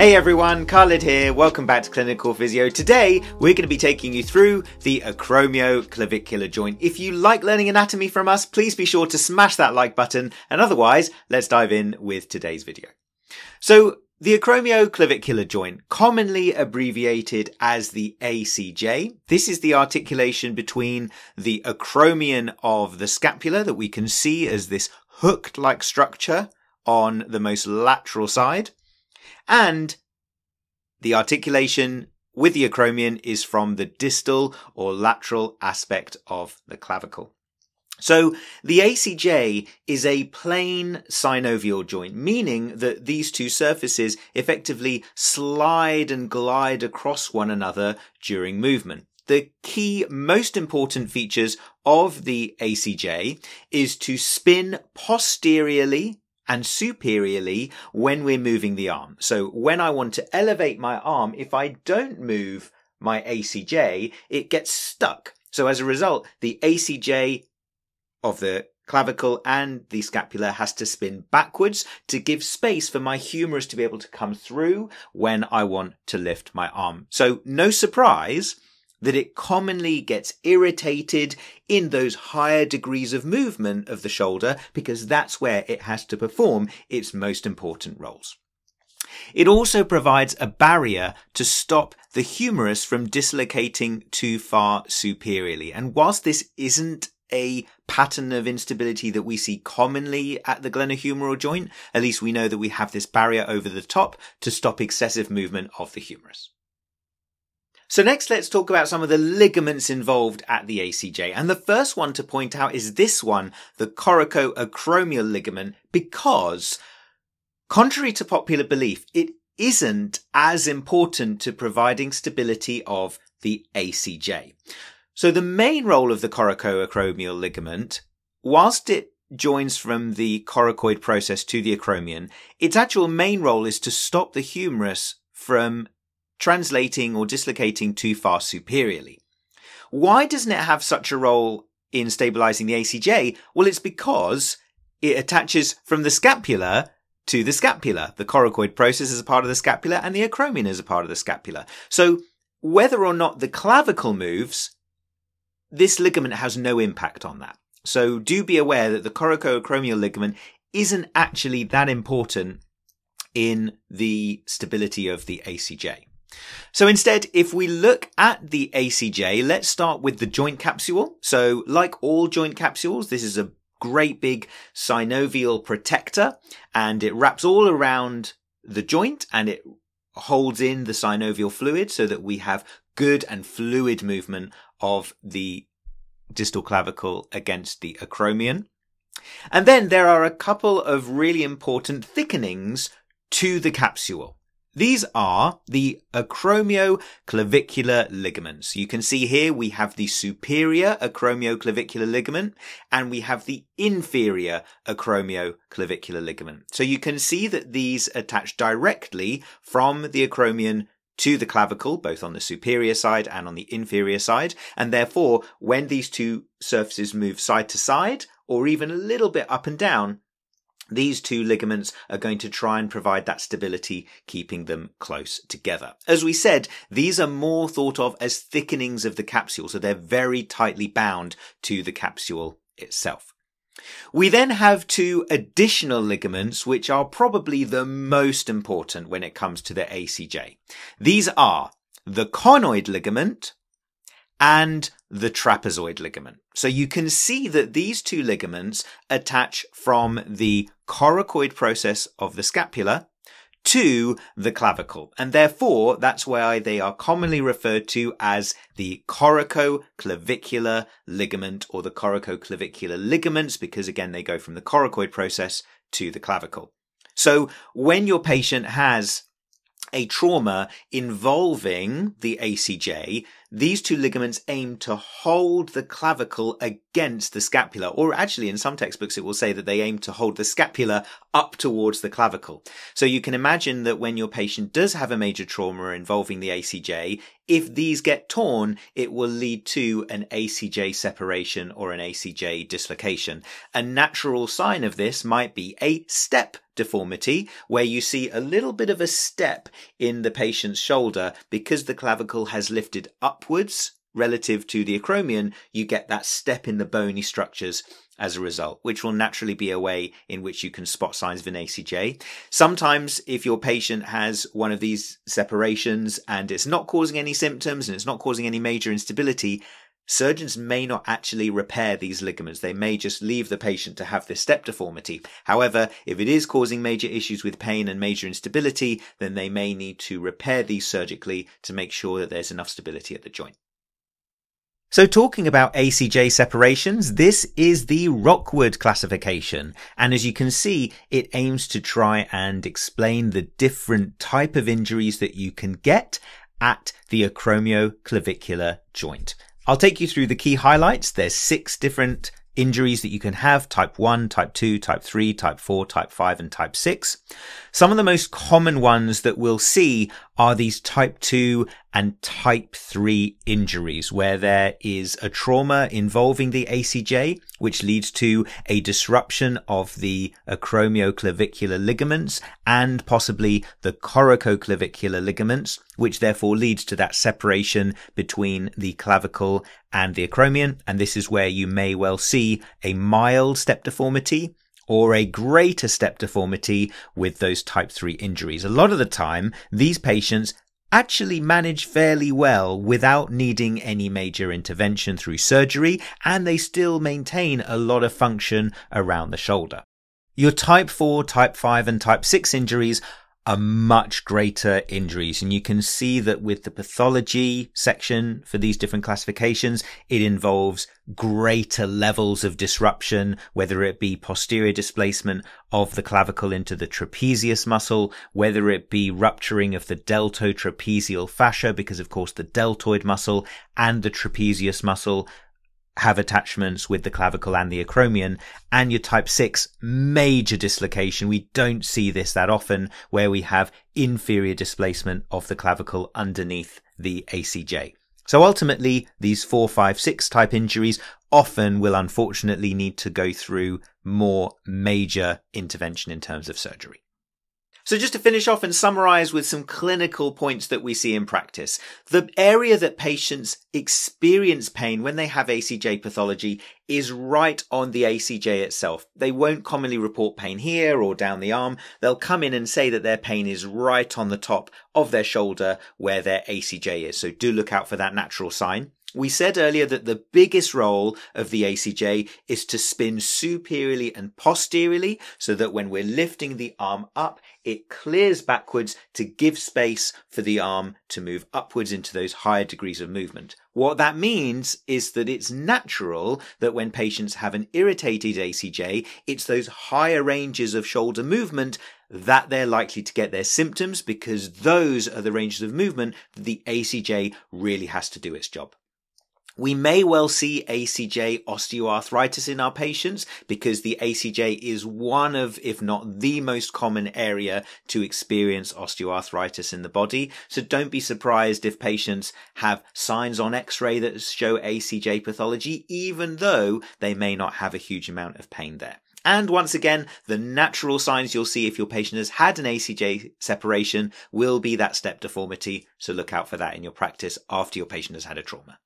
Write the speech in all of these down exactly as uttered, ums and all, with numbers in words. Hey everyone, Khalid here, welcome back to Clinical Physio. Today we're going to be taking you through the acromioclavicular joint. If you like learning anatomy from us, please be sure to smash that like button, and otherwise let's dive in with today's video. So the acromioclavicular joint, commonly abbreviated as the A C J, this is the articulation between the acromion of the scapula that we can see as this hooked-like structure on the most lateral side, and the articulation with the acromion is from the distal or lateral aspect of the clavicle. So the A C J is a plane synovial joint, meaning that these two surfaces effectively slide and glide across one another during movement. The key, most important features of the A C J is to spin posteriorly and superiorly when we're moving the arm. So when I want to elevate my arm, if I don't move my A C J, it gets stuck. So as a result, the A C J of the clavicle and the scapula has to spin backwards to give space for my humerus to be able to come through when I want to lift my arm. So no surprise that it commonly gets irritated in those higher degrees of movement of the shoulder, because that's where it has to perform its most important roles. It also provides a barrier to stop the humerus from dislocating too far superiorly. And whilst this isn't a pattern of instability that we see commonly at the glenohumeral joint, at least we know that we have this barrier over the top to stop excessive movement of the humerus. So next, let's talk about some of the ligaments involved at the A C J. And the first one to point out is this one, the coracoacromial ligament, because contrary to popular belief, it isn't as important to providing stability of the A C J. So the main role of the coracoacromial ligament, whilst it joins from the coracoid process to the acromion, its actual main role is to stop the humerus from translating or dislocating too far superiorly. Why doesn't it have such a role in stabilizing the A C J? Well, it's because it attaches from the scapula to the scapula. The coracoid process is a part of the scapula and the acromion is a part of the scapula. So whether or not the clavicle moves, this ligament has no impact on that. So do be aware that the coracoacromial ligament isn't actually that important in the stability of the A C J. So instead, if we look at the A C J, let's start with the joint capsule. So like all joint capsules, this is a great big synovial protector, and it wraps all around the joint and it holds in the synovial fluid so that we have good and fluid movement of the distal clavicle against the acromion. And then there are a couple of really important thickenings to the capsule. These are the acromioclavicular ligaments. You can see here we have the superior acromioclavicular ligament and we have the inferior acromioclavicular ligament. So you can see that these attach directly from the acromion to the clavicle, both on the superior side and on the inferior side. And therefore, when these two surfaces move side to side, or even a little bit up and down, these two ligaments are going to try and provide that stability, keeping them close together. As we said, these are more thought of as thickenings of the capsule, so they're very tightly bound to the capsule itself. We then have two additional ligaments, which are probably the most important when it comes to the A C J. These are the conoid ligament and the trapezoid ligament. So you can see that these two ligaments attach from the coracoid process of the scapula to the clavicle, and therefore that's why they are commonly referred to as the coracoclavicular ligament or the coracoclavicular ligaments, because again they go from the coracoid process to the clavicle. So when your patient has a trauma involving the A C J, these two ligaments aim to hold the clavicle against the scapula, or actually in some textbooks it will say that they aim to hold the scapula up towards the clavicle. So you can imagine that when your patient does have a major trauma involving the A C J, if these get torn, it will lead to an A C J separation or an A C J dislocation. A natural sign of this might be a step deformity, where you see a little bit of a step in the patient's shoulder because the clavicle has lifted upwards relative to the acromion. You get that step in the bony structures as a result, which will naturally be a way in which you can spot signs of an A C J. Sometimes if your patient has one of these separations and it's not causing any symptoms and it's not causing any major instability, surgeons may not actually repair these ligaments. They may just leave the patient to have this step deformity. However, if it is causing major issues with pain and major instability, then they may need to repair these surgically to make sure that there's enough stability at the joint. So talking about A C J separations, this is the Rockwood classification. And as you can see, it aims to try and explain the different type of injuries that you can get at the acromioclavicular joint. I'll take you through the key highlights. There's six different injuries that you can have: type one, type two, type three, type four, type five, and type six. Some of the most common ones that we'll see are these type two and type three injuries, where there is a trauma involving the A C J, which leads to a disruption of the acromioclavicular ligaments and possibly the coracoclavicular ligaments, which therefore leads to that separation between the clavicle and the acromion. And this is where you may well see a mild step deformity or a greater step deformity with those type three injuries. A lot of the time, these patients actually manage fairly well without needing any major intervention through surgery, and they still maintain a lot of function around the shoulder. Your type four, type five, and type six injuries are much greater injuries, and you can see that with the pathology section for these different classifications, it involves greater levels of disruption, whether it be posterior displacement of the clavicle into the trapezius muscle, whether it be rupturing of the delto-trapezial fascia, because of course the deltoid muscle and the trapezius muscle have attachments with the clavicle and the acromion. And your type six, major dislocation. We don't see this that often, where we have inferior displacement of the clavicle underneath the A C J. So ultimately, these four, five, six type injuries often will unfortunately need to go through more major intervention in terms of surgery. So just to finish off and summarize with some clinical points that we see in practice, the area that patients experience pain when they have A C J pathology is right on the A C J itself. They won't commonly report pain here or down the arm. They'll come in and say that their pain is right on the top of their shoulder where their A C J is. So do look out for that natural sign. We said earlier that the biggest role of the A C J is to spin superiorly and posteriorly, so that when we're lifting the arm up, it clears backwards to give space for the arm to move upwards into those higher degrees of movement. What that means is that it's natural that when patients have an irritated A C J, it's those higher ranges of shoulder movement that they're likely to get their symptoms, because those are the ranges of movement that the A C J really has to do its job. We may well see A C J osteoarthritis in our patients, because the A C J is one of, if not the most common area to experience osteoarthritis in the body. So don't be surprised if patients have signs on x-ray that show A C J pathology, even though they may not have a huge amount of pain there. And once again, the natural signs you'll see if your patient has had an A C J separation will be that step deformity. So look out for that in your practice after your patient has had a trauma.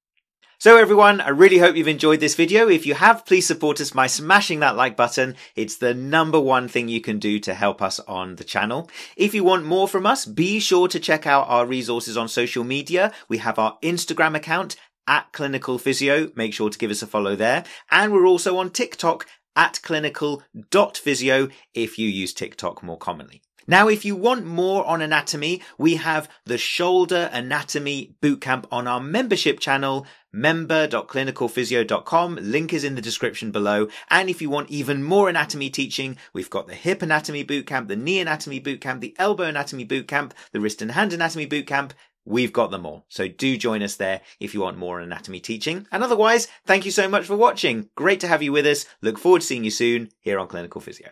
So everyone, I really hope you've enjoyed this video. If you have, please support us by smashing that like button. It's the number one thing you can do to help us on the channel. If you want more from us, be sure to check out our resources on social media. We have our Instagram account at Clinical Physio. Make sure to give us a follow there. And we're also on TikTok at clinical dot physio if you use TikTok more commonly. Now, if you want more on anatomy, we have the Shoulder Anatomy Bootcamp on our membership channel, member dot clinical physio dot com. Link is in the description below. And if you want even more anatomy teaching, we've got the Hip Anatomy Bootcamp, the Knee Anatomy Bootcamp, the Elbow Anatomy Bootcamp, the Wrist and Hand Anatomy Bootcamp. We've got them all. So do join us there if you want more on anatomy teaching. And otherwise, thank you so much for watching. Great to have you with us. Look forward to seeing you soon here on Clinical Physio.